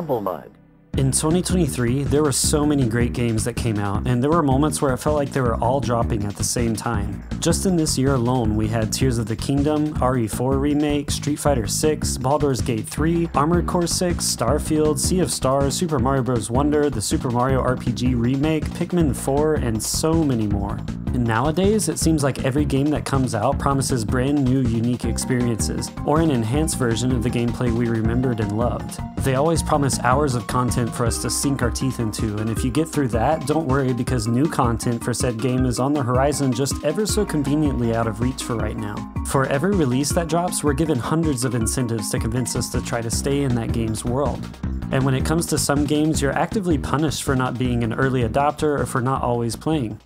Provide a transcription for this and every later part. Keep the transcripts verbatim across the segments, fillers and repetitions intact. humble mug. In twenty twenty-three, there were so many great games that came out, and there were moments where it felt like they were all dropping at the same time. Just in this year alone, we had Tears of the Kingdom, R E four Remake, Street Fighter six, Baldur's Gate three, Armored Core six, Starfield, Sea of Stars, Super Mario Bros. Wonder, the Super Mario R P G Remake, Pikmin four, and so many more. And nowadays, it seems like every game that comes out promises brand new unique experiences, or an enhanced version of the gameplay we remembered and loved. They always promise hours of content for us to sink our teeth into, and if you get through that, don't worry, because new content for said game is on the horizon, just ever so conveniently out of reach for right now. For every release that drops, we're given hundreds of incentives to convince us to try to stay in that game's world. And when it comes to some games, you're actively punished for not being an early adopter or for not always playing.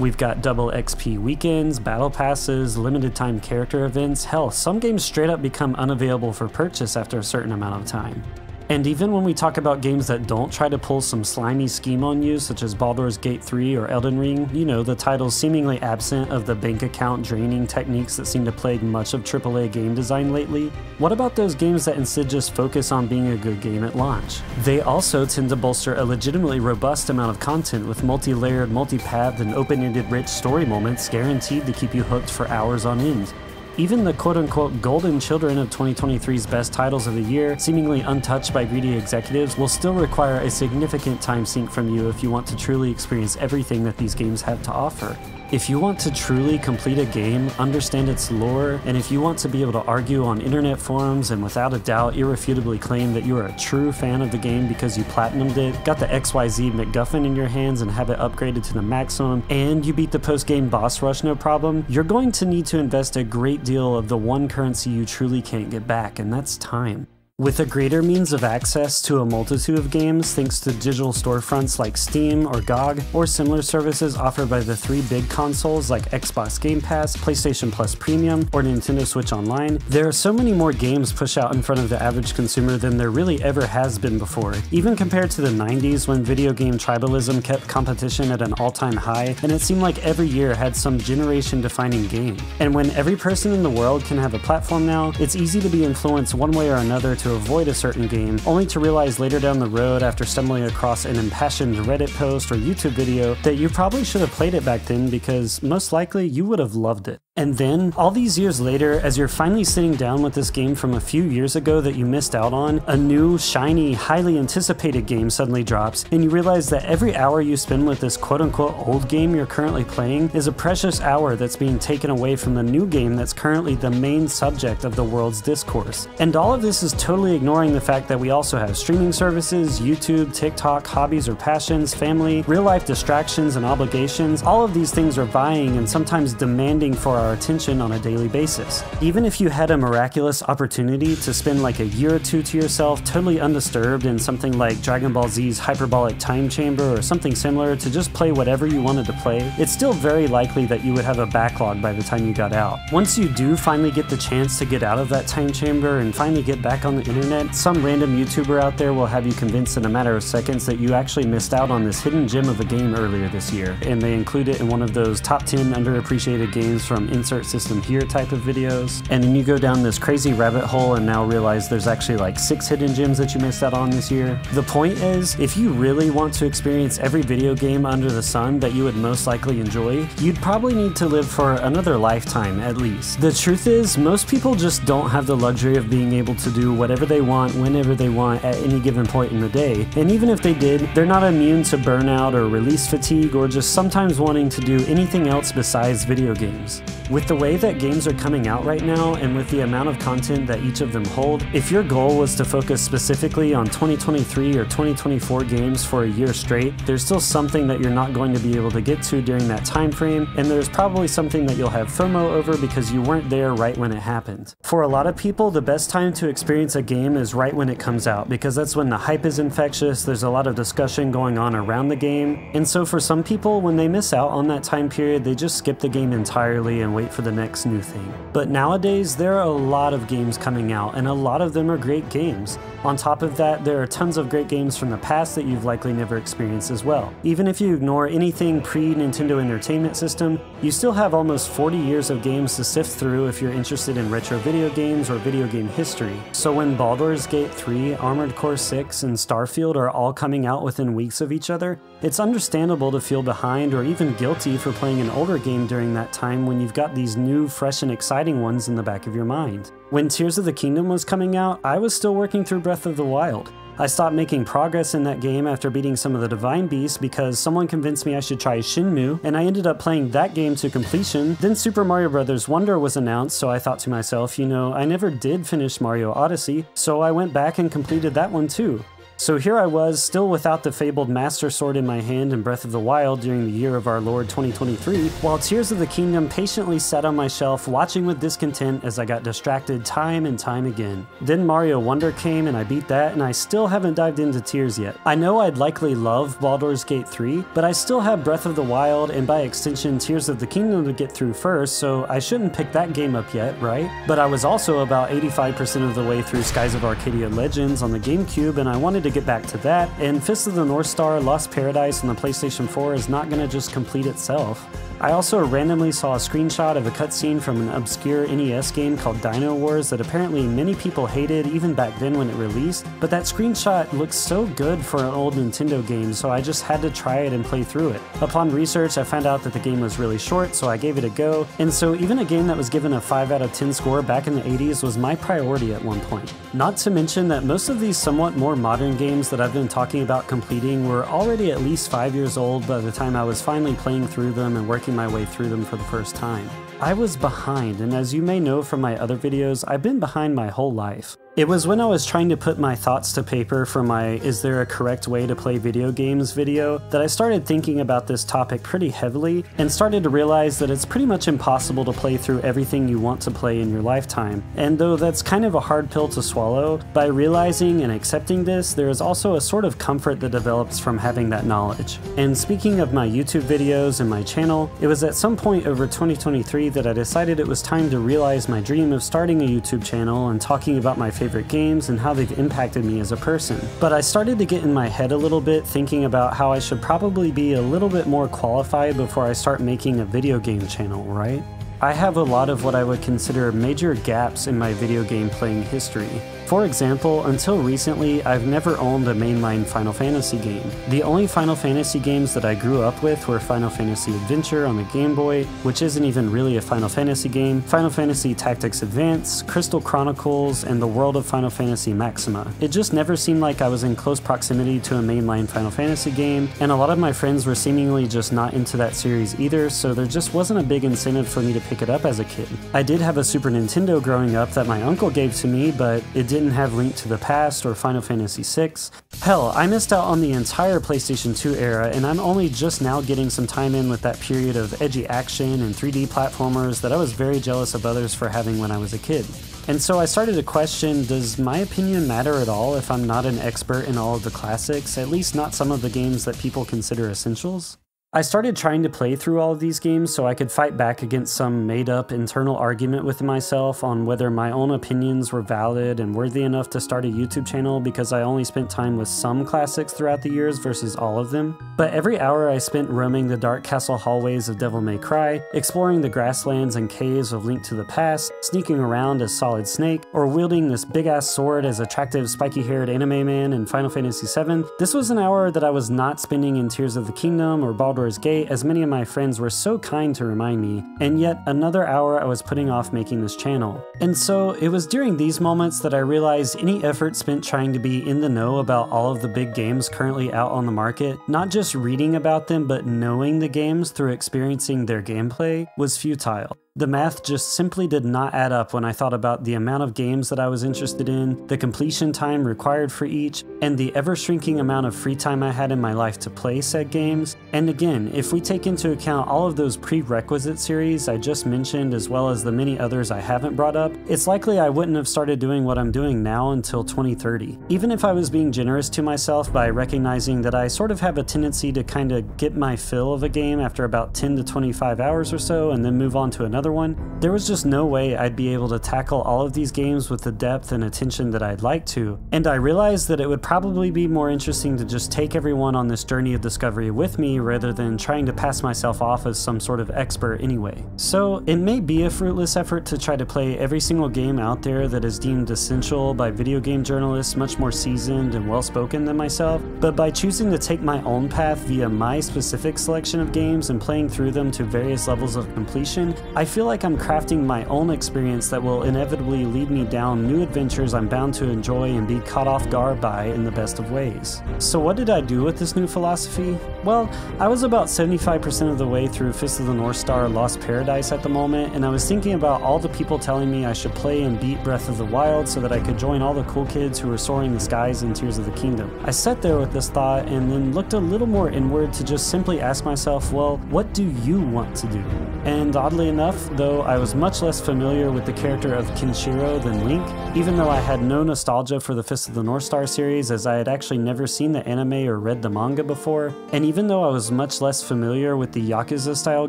We've got double X P weekends, battle passes, limited time character events, hell, some games straight up become unavailable for purchase after a certain amount of time. And even when we talk about games that don't try to pull some slimy scheme on you, such as Baldur's Gate three or Elden Ring, you know, the titles seemingly absent of the bank account draining techniques that seem to plague much of triple A game design lately, what about those games that instead just focus on being a good game at launch? They also tend to bolster a legitimately robust amount of content with multi-layered, multi-pathed, and open-ended rich story moments guaranteed to keep you hooked for hours on end. Even the quote-unquote golden children of twenty twenty-three's best titles of the year, seemingly untouched by greedy executives, will still require a significant time sink from you if you want to truly experience everything that these games have to offer. If you want to truly complete a game, understand its lore, and if you want to be able to argue on internet forums and without a doubt irrefutably claim that you are a true fan of the game because you platinumed it, got the X Y Z MacGuffin in your hands and have it upgraded to the maximum, and you beat the post-game boss rush no problem, you're going to need to invest a great deal of the one currency you truly can't get back, and that's time. With a greater means of access to a multitude of games thanks to digital storefronts like Steam or G O G, or similar services offered by the three big consoles like Xbox Game Pass, PlayStation Plus Premium, or Nintendo Switch Online, there are so many more games pushed out in front of the average consumer than there really ever has been before, even compared to the nineties when video game tribalism kept competition at an all-time high and it seemed like every year had some generation-defining game. And when every person in the world can have a platform now, it's easy to be influenced one way or another to to avoid a certain game, only to realize later down the road after stumbling across an impassioned Reddit post or YouTube video that you probably should have played it back then because most likely you would have loved it. And then, all these years later, as you're finally sitting down with this game from a few years ago that you missed out on, a new, shiny, highly anticipated game suddenly drops, and you realize that every hour you spend with this quote-unquote old game you're currently playing is a precious hour that's being taken away from the new game that's currently the main subject of the world's discourse. And all of this is totally ignoring the fact that we also have streaming services, YouTube, TikTok, hobbies or passions, family, real-life distractions and obligations. All of these things are vying and sometimes demanding for our attention on a daily basis. Even if you had a miraculous opportunity to spend like a year or two to yourself totally undisturbed in something like Dragon Ball Z's Hyperbolic Time Chamber or something similar to just play whatever you wanted to play, it's still very likely that you would have a backlog by the time you got out. Once you do finally get the chance to get out of that time chamber and finally get back on the internet, some random YouTuber out there will have you convinced in a matter of seconds that you actually missed out on this hidden gem of a game earlier this year, and they include it in one of those top ten underappreciated games from insert system here type of videos, and then you go down this crazy rabbit hole and now realize there's actually like six hidden gems that you missed out on this year. The point is, if you really want to experience every video game under the sun that you would most likely enjoy, you'd probably need to live for another lifetime at least. The truth is, most people just don't have the luxury of being able to do whatever they want, whenever they want, at any given point in the day, and even if they did, they're not immune to burnout or release fatigue or just sometimes wanting to do anything else besides video games. With the way that games are coming out right now, and with the amount of content that each of them hold, if your goal was to focus specifically on twenty twenty-three or twenty twenty-four games for a year straight, there's still something that you're not going to be able to get to during that time frame, and there's probably something that you'll have FOMO over because you weren't there right when it happened. For a lot of people, the best time to experience a game is right when it comes out, because that's when the hype is infectious, there's a lot of discussion going on around the game, and so for some people, when they miss out on that time period, they just skip the game entirely and wait for the next new thing. But nowadays, there are a lot of games coming out, and a lot of them are great games. On top of that, there are tons of great games from the past that you've likely never experienced as well. Even if you ignore anything pre-Nintendo Entertainment System, You still have almost forty years of games to sift through if you're interested in retro video games or video game history, so when Baldur's Gate three, Armored Core six, and Starfield are all coming out within weeks of each other, it's understandable to feel behind or even guilty for playing an older game during that time when you've got these new, fresh, and exciting ones in the back of your mind. When Tears of the Kingdom was coming out, I was still working through Breath of the Wild. I stopped making progress in that game after beating some of the Divine Beasts because someone convinced me I should try Shenmue, and I ended up playing that game to completion. Then Super Mario Bros. Wonder was announced, so I thought to myself, you know, I never did finish Mario Odyssey, so I went back and completed that one too. So here I was, still without the fabled Master Sword in my hand in Breath of the Wild during the year of our Lord twenty twenty-three, while Tears of the Kingdom patiently sat on my shelf watching with discontent as I got distracted time and time again. Then Mario Wonder came and I beat that, and I still haven't dived into Tears yet. I know I'd likely love Baldur's Gate three, but I still have Breath of the Wild and by extension Tears of the Kingdom to get through first, so I shouldn't pick that game up yet, right? But I was also about eighty-five percent of the way through Skies of Arcadia: Legends on the GameCube, and I wanted to to get back to that, and Fist of the North Star: Lost Paradise on the PlayStation four is not going to just complete itself. I also randomly saw a screenshot of a cutscene from an obscure N E S game called Dynowarz that apparently many people hated even back then when it released, but that screenshot looks so good for an old Nintendo game, so I just had to try it and play through it. Upon research, I found out that the game was really short, so I gave it a go, and so even a game that was given a five out of ten score back in the eighties was my priority at one point. Not to mention that most of these somewhat more modern games that I've been talking about completing were already at least five years old by the time I was finally playing through them and working my way through them for the first time. I was behind, and as you may know from my other videos, I've been behind my whole life. It was when I was trying to put my thoughts to paper for my "Is there a correct way to play video games?" video that I started thinking about this topic pretty heavily and started to realize that it's pretty much impossible to play through everything you want to play in your lifetime. And though that's kind of a hard pill to swallow, by realizing and accepting this, there is also a sort of comfort that develops from having that knowledge. And speaking of my YouTube videos and my channel, it was at some point over twenty twenty-three that I decided it was time to realize my dream of starting a YouTube channel and talking about my favorite favorite games and how they've impacted me as a person. But I started to get in my head a little bit thinking about how I should probably be a little bit more qualified before I start making a video game channel, right? I have a lot of what I would consider major gaps in my video game playing history. For example, until recently, I've never owned a mainline Final Fantasy game. The only Final Fantasy games that I grew up with were Final Fantasy Adventure on the Game Boy, which isn't even really a Final Fantasy game, Final Fantasy Tactics Advance, Crystal Chronicles, and the World of Final Fantasy Maxima. It just never seemed like I was in close proximity to a mainline Final Fantasy game, and a lot of my friends were seemingly just not into that series either, so there just wasn't a big incentive for me to pick it up as a kid. I did have a Super Nintendo growing up that my uncle gave to me, but it didn't didn't have Link to the Past or Final Fantasy six. Hell, I missed out on the entire PlayStation two era, and I'm only just now getting some time in with that period of edgy action and three D platformers that I was very jealous of others for having when I was a kid. And so I started to question, does my opinion matter at all if I'm not an expert in all of the classics, at least not some of the games that people consider essentials? I started trying to play through all of these games so I could fight back against some made-up internal argument with myself on whether my own opinions were valid and worthy enough to start a YouTube channel because I only spent time with some classics throughout the years versus all of them. But every hour I spent roaming the dark castle hallways of Devil May Cry, exploring the grasslands and caves of Link to the Past, sneaking around as Solid Snake, or wielding this big-ass sword as attractive spiky-haired anime man in Final Fantasy seven, this was an hour that I was not spending in Tears of the Kingdom or Baldur's Gate, as many of my friends were so kind to remind me, and yet another hour I was putting off making this channel. And so it was during these moments that I realized any effort spent trying to be in the know about all of the big games currently out on the market, not just reading about them but knowing the games through experiencing their gameplay, was futile. The math just simply did not add up when I thought about the amount of games that I was interested in, the completion time required for each, and the ever-shrinking amount of free time I had in my life to play said games. And again, if we take into account all of those prerequisite series I just mentioned as well as the many others I haven't brought up, it's likely I wouldn't have started doing what I'm doing now until twenty thirty. Even if I was being generous to myself by recognizing that I sort of have a tendency to kind of get my fill of a game after about ten to twenty-five hours or so and then move on to another another one, there was just no way I'd be able to tackle all of these games with the depth and attention that I'd like to, and I realized that it would probably be more interesting to just take everyone on this journey of discovery with me rather than trying to pass myself off as some sort of expert anyway. So it may be a fruitless effort to try to play every single game out there that is deemed essential by video game journalists much more seasoned and well-spoken than myself, but by choosing to take my own path via my specific selection of games and playing through them to various levels of completion, I feel like I'm crafting my own experience that will inevitably lead me down new adventures I'm bound to enjoy and be caught off guard by in the best of ways. So what did I do with this new philosophy? Well, I was about seventy-five percent of the way through Fist of the North Star: Lost Paradise at the moment, and I was thinking about all the people telling me I should play and beat Breath of the Wild so that I could join all the cool kids who were soaring the skies in Tears of the Kingdom. I sat there with this thought and then looked a little more inward to just simply ask myself, well, what do you want to do? And oddly enough, though I was much less familiar with the character of Kenshiro than Link, even though I had no nostalgia for the Fist of the North Star series as I had actually never seen the anime or read the manga before, and even though I was much less familiar with the Yakuza style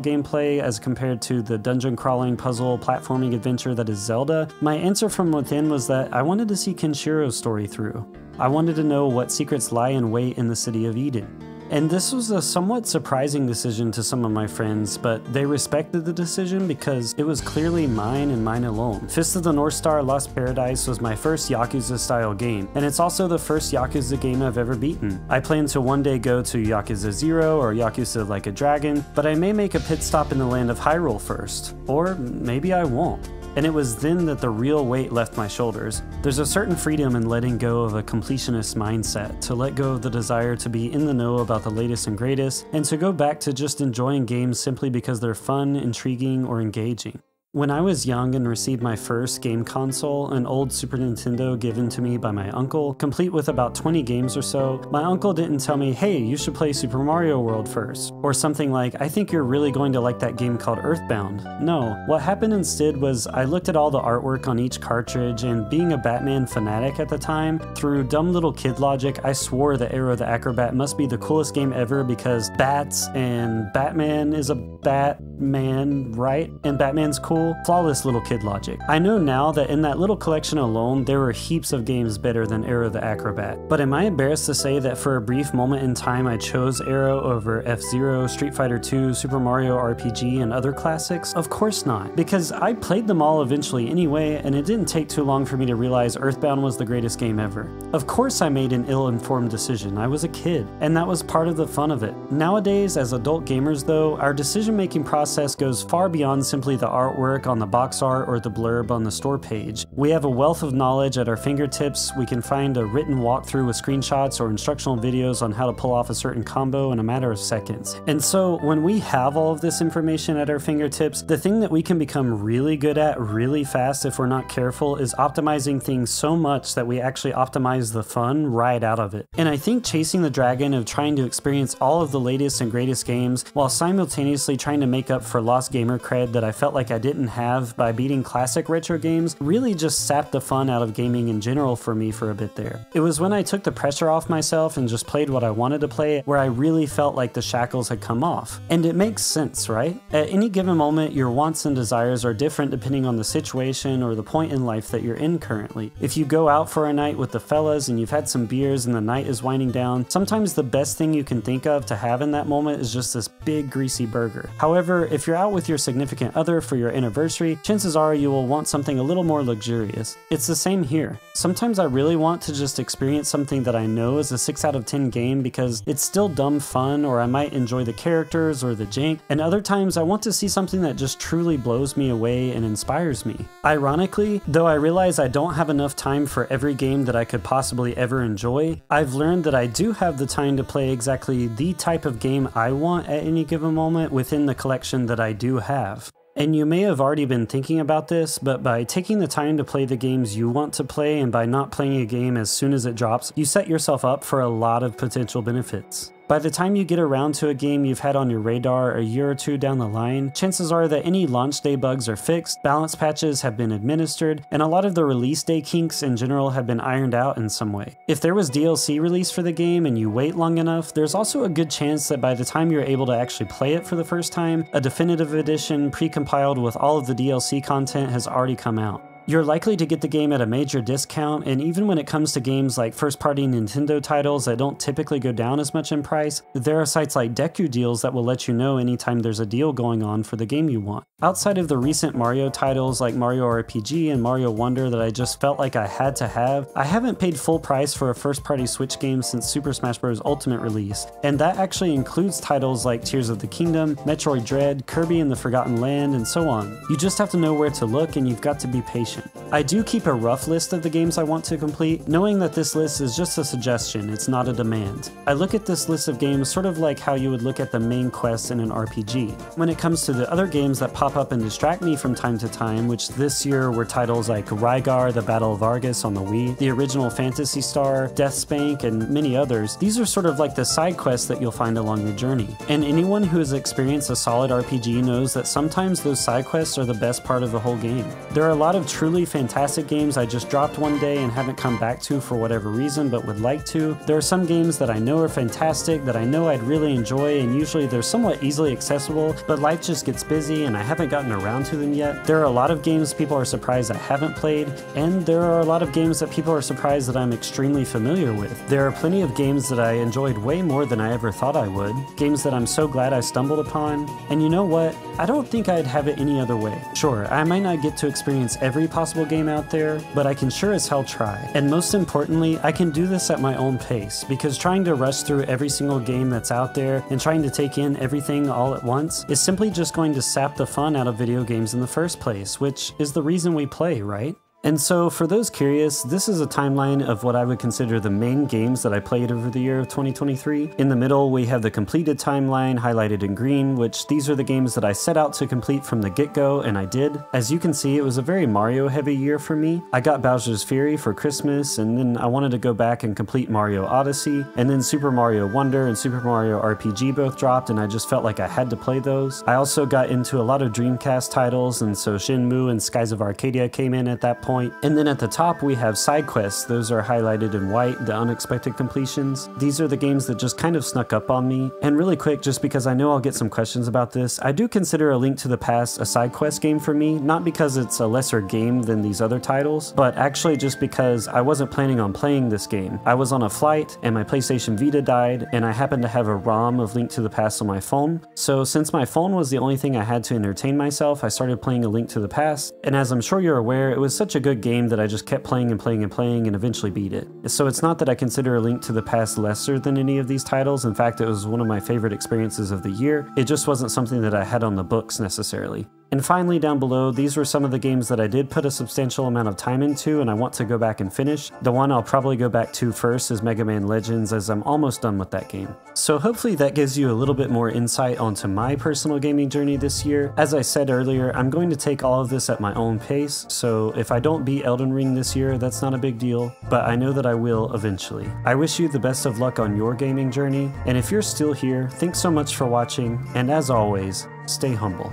gameplay as compared to the dungeon crawling puzzle platforming adventure that is Zelda, my answer from within was that I wanted to see Kenshiro's story through. I wanted to know what secrets lie in wait in the city of Eden. And this was a somewhat surprising decision to some of my friends, but they respected the decision because it was clearly mine and mine alone. Fist of the North Star: Lost Paradise was my first Yakuza-style game, and it's also the first Yakuza game I've ever beaten. I plan to one day go to Yakuza Zero or Yakuza Like a Dragon, but I may make a pit stop in the land of Hyrule first. Or maybe I won't. And it was then that the real weight left my shoulders. There's a certain freedom in letting go of a completionist mindset, to let go of the desire to be in the know about the latest and greatest, and to go back to just enjoying games simply because they're fun, intriguing, or engaging. When I was young and received my first game console, an old Super Nintendo given to me by my uncle, complete with about twenty games or so, my uncle didn't tell me, hey, you should play Super Mario World first, or something like, I think you're really going to like that game called EarthBound. No, what happened instead was I looked at all the artwork on each cartridge, and being a Batman fanatic at the time, through dumb little kid logic, I swore that Aero the Acro-Bat must be the coolest game ever because bats and Batman is a Batman, right? And Batman's cool. Flawless little kid logic. I know now that in that little collection alone, there were heaps of games better than Aero the Acro-Bat. But am I embarrassed to say that for a brief moment in time, I chose Aero over F-Zero, Street Fighter two, Super Mario R P G, and other classics? Of course not, because I played them all eventually anyway, and it didn't take too long for me to realize Earthbound was the greatest game ever. Of course I made an ill-informed decision. I was a kid, and that was part of the fun of it. Nowadays, as adult gamers though, our decision-making process goes far beyond simply the artwork on the box art or the blurb on the store page. We have a wealth of knowledge at our fingertips. We can find a written walkthrough with screenshots or instructional videos on how to pull off a certain combo in a matter of seconds. And so when we have all of this information at our fingertips, the thing that we can become really good at really fast if we're not careful is optimizing things so much that we actually optimize the fun right out of it. And I think chasing the dragon of trying to experience all of the latest and greatest games while simultaneously trying to make up for lost gamer cred that I felt like I didn't have by beating classic retro games really just sapped the fun out of gaming in general for me for a bit there. It was when I took the pressure off myself and just played what I wanted to play where I really felt like the shackles had come off. And it makes sense, right? At any given moment, your wants and desires are different depending on the situation or the point in life that you're in currently. If you go out for a night with the fellas and you've had some beers and the night is winding down, sometimes the best thing you can think of to have in that moment is just this big greasy burger. However, if you're out with your significant other for your anniversary, chances are you will want something a little more luxurious. It's the same here. Sometimes I really want to just experience something that I know is a six out of ten game because it's still dumb fun, or I might enjoy the characters or the jank, and other times I want to see something that just truly blows me away and inspires me. Ironically, though I realize I don't have enough time for every game that I could possibly ever enjoy, I've learned that I do have the time to play exactly the type of game I want at any given moment within the collection that I do have. And you may have already been thinking about this, but by taking the time to play the games you want to play and by not playing a game as soon as it drops, you set yourself up for a lot of potential benefits. By the time you get around to a game you've had on your radar a year or two down the line, chances are that any launch day bugs are fixed, balance patches have been administered, and a lot of the release day kinks in general have been ironed out in some way. If there was D L C released for the game and you wait long enough, there's also a good chance that by the time you're able to actually play it for the first time, a definitive edition pre-compiled with all of the D L C content has already come out. You're likely to get the game at a major discount, and even when it comes to games like first-party Nintendo titles that don't typically go down as much in price, there are sites like Deku Deals that will let you know anytime there's a deal going on for the game you want. Outside of the recent Mario titles like Mario R P G and Mario Wonder that I just felt like I had to have, I haven't paid full price for a first-party Switch game since Super Smash Bros. Ultimate release, and that actually includes titles like Tears of the Kingdom, Metroid Dread, Kirby and the Forgotten Land, and so on. You just have to know where to look, and you've got to be patient. I do keep a rough list of the games I want to complete, knowing that this list is just a suggestion, it's not a demand. I look at this list of games sort of like how you would look at the main quests in an R P G. When it comes to the other games that pop up and distract me from time to time, which this year were titles like Rygar, The Battle of Argus on the Wii, the original Phantasy Star, Deathspank, and many others, these are sort of like the side quests that you'll find along your journey. And anyone who has experienced a solid R P G knows that sometimes those side quests are the best part of the whole game. There are a lot of truly fantastic games I just dropped one day and haven't come back to for whatever reason but would like to. There are some games that I know are fantastic that I know I'd really enjoy, and usually they're somewhat easily accessible, but life just gets busy and I haven't gotten around to them yet. There are a lot of games people are surprised I haven't played, and there are a lot of games that people are surprised that I'm extremely familiar with. There are plenty of games that I enjoyed way more than I ever thought I would, games that I'm so glad I stumbled upon, and you know what? I don't think I'd have it any other way. Sure, I might not get to experience every possible game out there, but I can sure as hell try. And most importantly, I can do this at my own pace, because trying to rush through every single game that's out there and trying to take in everything all at once is simply just going to sap the fun out of video games in the first place, which is the reason we play, right? And so, for those curious, this is a timeline of what I would consider the main games that I played over the year of twenty twenty-three. In the middle, we have the completed timeline highlighted in green, which these are the games that I set out to complete from the get-go, and I did. As you can see, it was a very Mario-heavy year for me. I got Bowser's Fury for Christmas, and then I wanted to go back and complete Mario Odyssey, and then Super Mario Wonder and Super Mario R P G both dropped, and I just felt like I had to play those. I also got into a lot of Dreamcast titles, and so Shenmue and Skies of Arcadia came in at that point. Point. And then at the top we have side quests. Those are highlighted in white, the unexpected completions. These are the games that just kind of snuck up on me. And really quick, just because I know I'll get some questions about this, I do consider A Link to the Past a side quest game for me, not because it's a lesser game than these other titles, but actually just because I wasn't planning on playing this game. I was on a flight and my PlayStation Vita died, and I happened to have a ROM of Link to the Past on my phone. So since my phone was the only thing I had to entertain myself, I started playing A Link to the Past, and as I'm sure you're aware, it was such a good game that I just kept playing and playing and playing and eventually beat it. So it's not that I consider A Link to the Past lesser than any of these titles. In fact, it was one of my favorite experiences of the year. It just wasn't something that I had on the books necessarily. And finally, down below, these were some of the games that I did put a substantial amount of time into and I want to go back and finish. The one I'll probably go back to first is Mega Man Legends, as I'm almost done with that game. So hopefully that gives you a little bit more insight onto my personal gaming journey this year. As I said earlier, I'm going to take all of this at my own pace, so if I don't beat Elden Ring this year, that's not a big deal, but I know that I will eventually. I wish you the best of luck on your gaming journey, and if you're still here, thanks so much for watching, and as always, stay humble.